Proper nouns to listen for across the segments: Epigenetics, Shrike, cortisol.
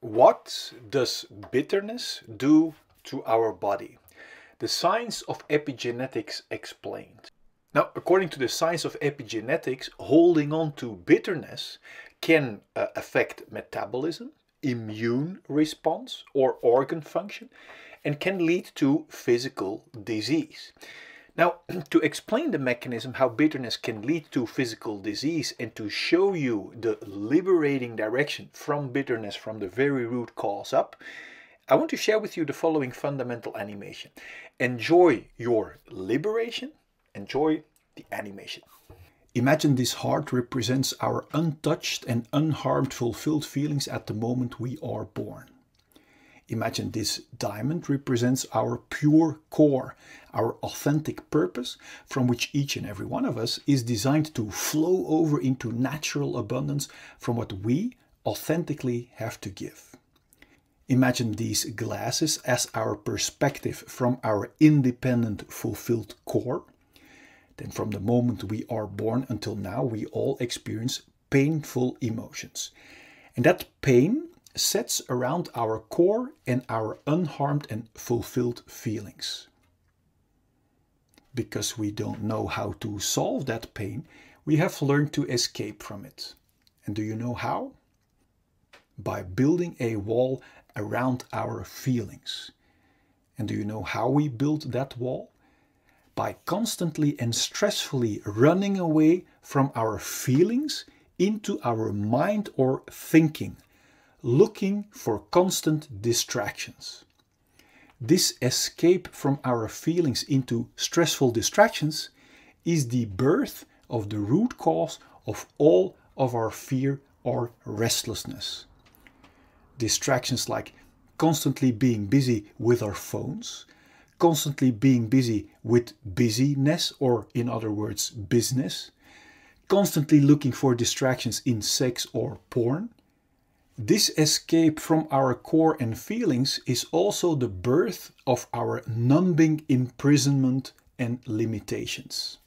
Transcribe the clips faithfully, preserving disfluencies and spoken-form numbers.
What does bitterness do to our body? The science of epigenetics explained. Now, according to the science of epigenetics, holding on to bitterness can uh, affect metabolism, immune response, or organ function, and can lead to physical disease. Now, to explain the mechanism how bitterness can lead to physical disease and to show you the liberating direction from bitterness from the very root cause up, I want to share with you the following fundamental animation. Enjoy your liberation, enjoy the animation. Imagine this heart represents our untouched and unharmed fulfilled feelings at the moment we are born. Imagine this diamond represents our pure core, our authentic purpose, from which each and every one of us is designed to flow over into natural abundance from what we authentically have to give. Imagine these glasses as our perspective from our independent, fulfilled core. Then from the moment we are born until now, we all experience painful emotions. And that pain sets around our core and our unharmed and fulfilled feelings. Because we don't know how to solve that pain, we have learned to escape from it. And do you know how? By building a wall around our feelings. And do you know how we build that wall? By constantly and stressfully running away from our feelings into our mind or thinking, looking for constant distractions. This escape from our feelings into stressful distractions is the birth of the root cause of all of our fear or restlessness. Distractions like constantly being busy with our phones, constantly being busy with busyness, or in other words, business, constantly looking for distractions in sex or porn. This escape from our core and feelings is also the birth of our numbing imprisonment and limitations.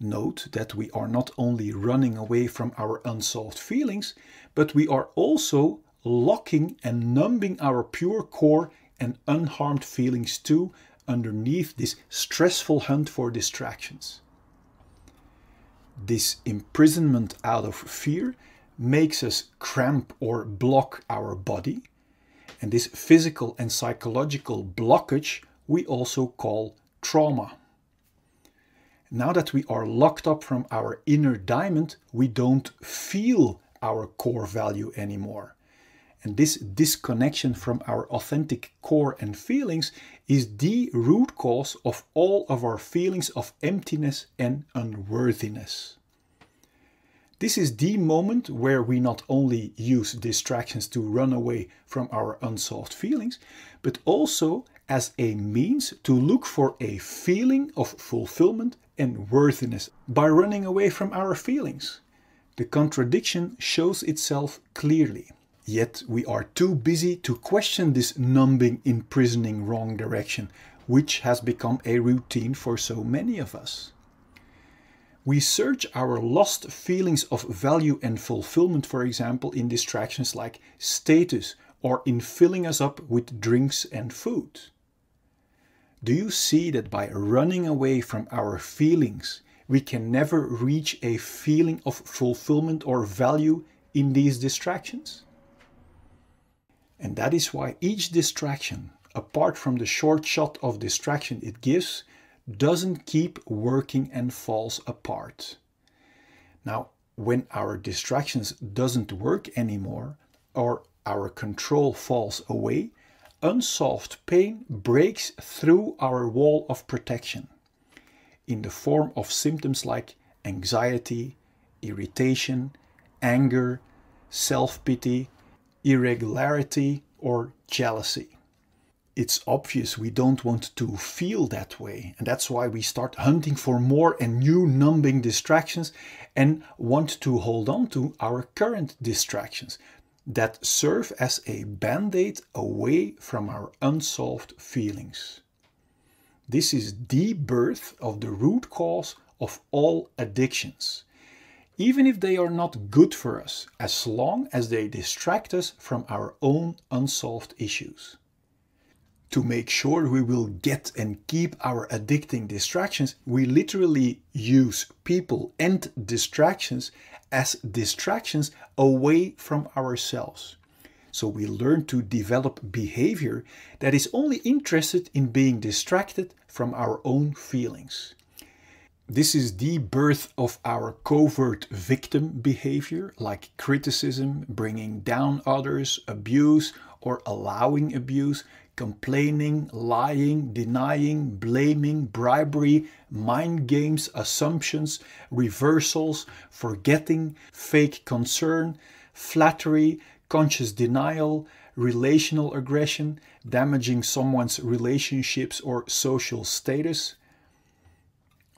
Note that we are not only running away from our unsolved feelings, but we are also locking and numbing our pure core and unharmed feelings too underneath this stressful hunt for distractions. This imprisonment out of fear makes us cramp or block our body, and this physical and psychological blockage we also call trauma. Now that we are locked up from our inner diamond, we don't feel our core value anymore. And this disconnection from our authentic core and feelings is the root cause of all of our feelings of emptiness and unworthiness. This is the moment where we not only use distractions to run away from our unsolved feelings, but also as a means to look for a feeling of fulfillment and worthiness by running away from our feelings. The contradiction shows itself clearly. Yet we are too busy to question this numbing, imprisoning wrong direction, which has become a routine for so many of us. We search our lost feelings of value and fulfillment, for example, in distractions like status or in filling us up with drinks and food. Do you see that by running away from our feelings, we can never reach a feeling of fulfillment or value in these distractions? And that is why each distraction, apart from the short shot of distraction it gives, doesn't keep working and falls apart. Now, when our distractions doesn't work anymore or our control falls away, unsolved pain breaks through our wall of protection in the form of symptoms like anxiety, irritation, anger, self-pity, irregularity, or jealousy. It's obvious we don't want to feel that way, and that's why we start hunting for more and new numbing distractions and want to hold on to our current distractions that serve as a band-aid away from our unsolved feelings. This is the birth of the root cause of all addictions. even if they are not good for us, as long as they distract us from our own unsolved issues. To make sure we will get and keep our addicting distractions, we literally use people and distractions as distractions away from ourselves. So we learn to develop behavior that is only interested in being distracted from our own feelings. This is the birth of our covert victim behavior, like criticism, bringing down others, abuse or allowing abuse, complaining, lying, denying, blaming, bribery, mind games, assumptions, reversals, forgetting, fake concern, flattery, conscious denial, relational aggression, damaging someone's relationships or social status,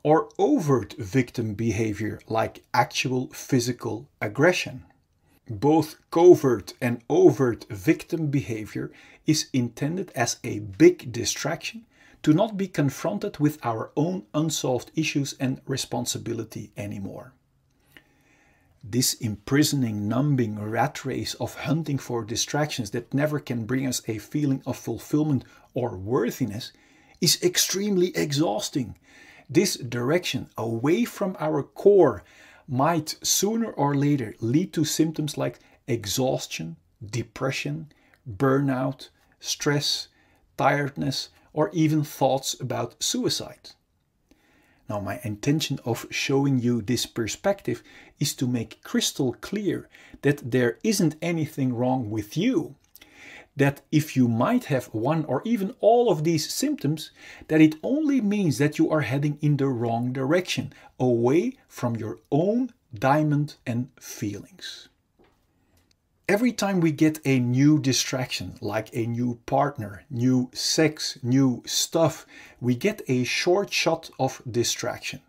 or overt victim behavior like actual physical aggression. Both covert and overt victim behavior is intended as a big distraction to not be confronted with our own unsolved issues and responsibility anymore. This imprisoning, numbing rat race of hunting for distractions that never can bring us a feeling of fulfillment or worthiness is extremely exhausting. This direction away from our core might sooner or later lead to symptoms like exhaustion, depression, burnout, stress, tiredness, or even thoughts about suicide. Now, my intention of showing you this perspective is to make crystal clear that there isn't anything wrong with you, that if you might have one or even all of these symptoms, that it only means that you are heading in the wrong direction, away from your own diamond and feelings. Every time we get a new distraction, like a new partner, new sex, new stuff, we get a short shot of distraction.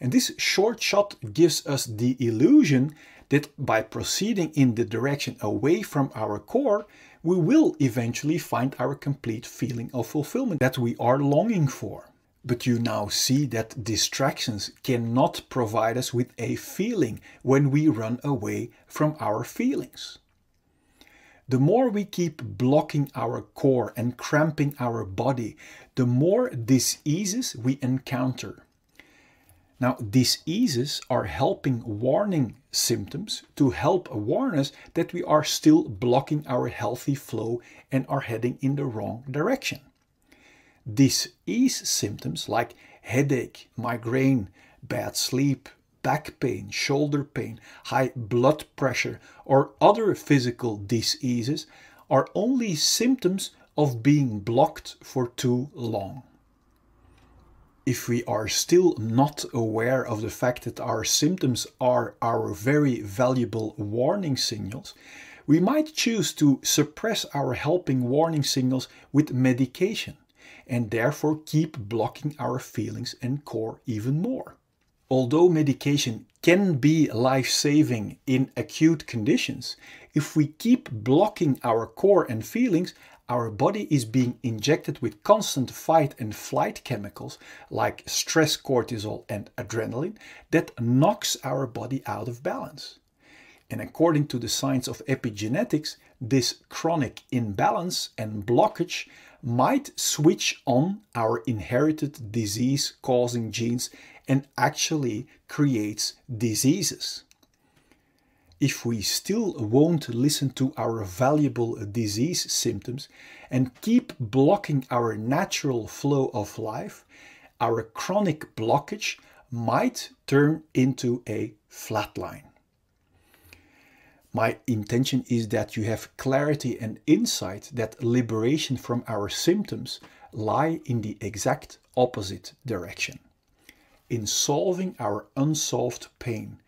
And this short shot gives us the illusion that by proceeding in the direction away from our core, we will eventually find our complete feeling of fulfillment that we are longing for. But you now see that distractions cannot provide us with a feeling when we run away from our feelings. The more we keep blocking our core and cramping our body, the more diseases we encounter. Now, diseases are helping warning symptoms to help warn us that we are still blocking our healthy flow and are heading in the wrong direction. Disease symptoms like headache, migraine, bad sleep, back pain, shoulder pain, high blood pressure, or other physical diseases are only symptoms of being blocked for too long. If we are still not aware of the fact that our symptoms are our very valuable warning signals, we might choose to suppress our helping warning signals with medication, and therefore keep blocking our feelings and core even more. Although medication can be life-saving in acute conditions, if we keep blocking our core and feelings, our body is being injected with constant fight and flight chemicals like stress cortisol and adrenaline that knocks our body out of balance. And according to the science of epigenetics, this chronic imbalance and blockage might switch on our inherited disease-causing genes and actually creates diseases. If we still won't listen to our valuable disease symptoms and keep blocking our natural flow of life, our chronic blockage might turn into a flatline. My intention is that you have clarity and insight that liberation from our symptoms lie in the exact opposite direction, in solving our unsolved pain,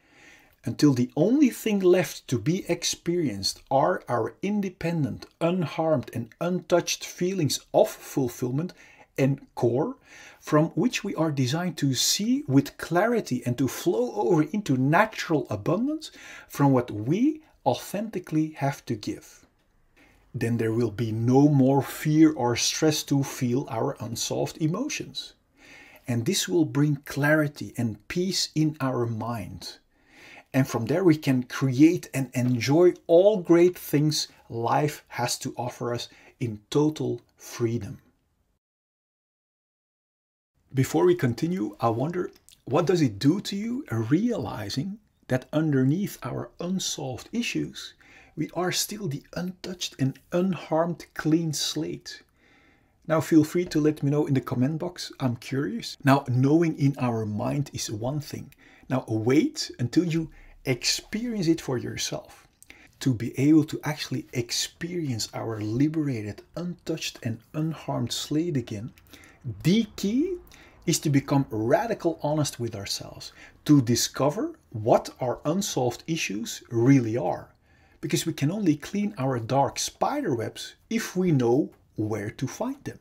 until the only thing left to be experienced are our independent, unharmed and untouched feelings of fulfillment and core, from which we are designed to see with clarity and to flow over into natural abundance from what we authentically have to give. Then there will be no more fear or stress to feel our unsolved emotions. And this will bring clarity and peace in our mind. and from there we can create and enjoy all great things life has to offer us in total freedom. Before we continue, I wonder, what does it do to you realizing that underneath our unsolved issues, we are still the untouched and unharmed clean slate? Now feel free to let me know in the comment box, I'm curious. Now knowing in our mind is one thing. Now wait until you experience it for yourself. To be able to actually experience our liberated, untouched and unharmed slate again, the key is to become radical honest with ourselves, to discover what our unsolved issues really are. Because we can only clean our dark spider webs if we know where to find them.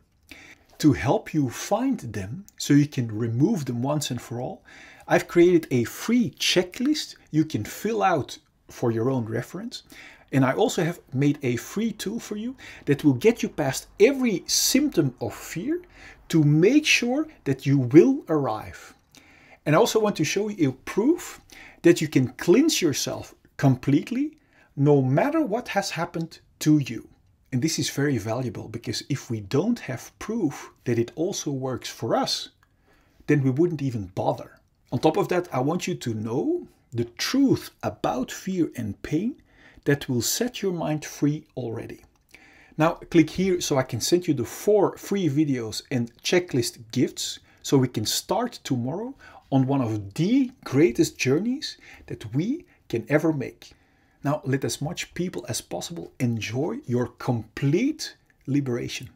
To help you find them so you can remove them once and for all, I've created a free checklist you can fill out for your own reference. And I also have made a free tool for you that will get you past every symptom of fear to make sure that you will arrive. And I also want to show you proof that you can cleanse yourself completely no matter what has happened to you. And this is very valuable, because if we don't have proof that it also works for us, then we wouldn't even bother. On top of that, I want you to know the truth about fear and pain that will set your mind free already. Now click here so I can send you the four free videos and checklist gifts so we can start tomorrow on one of the greatest journeys that we can ever make. Now let as much people as possible enjoy your complete liberation.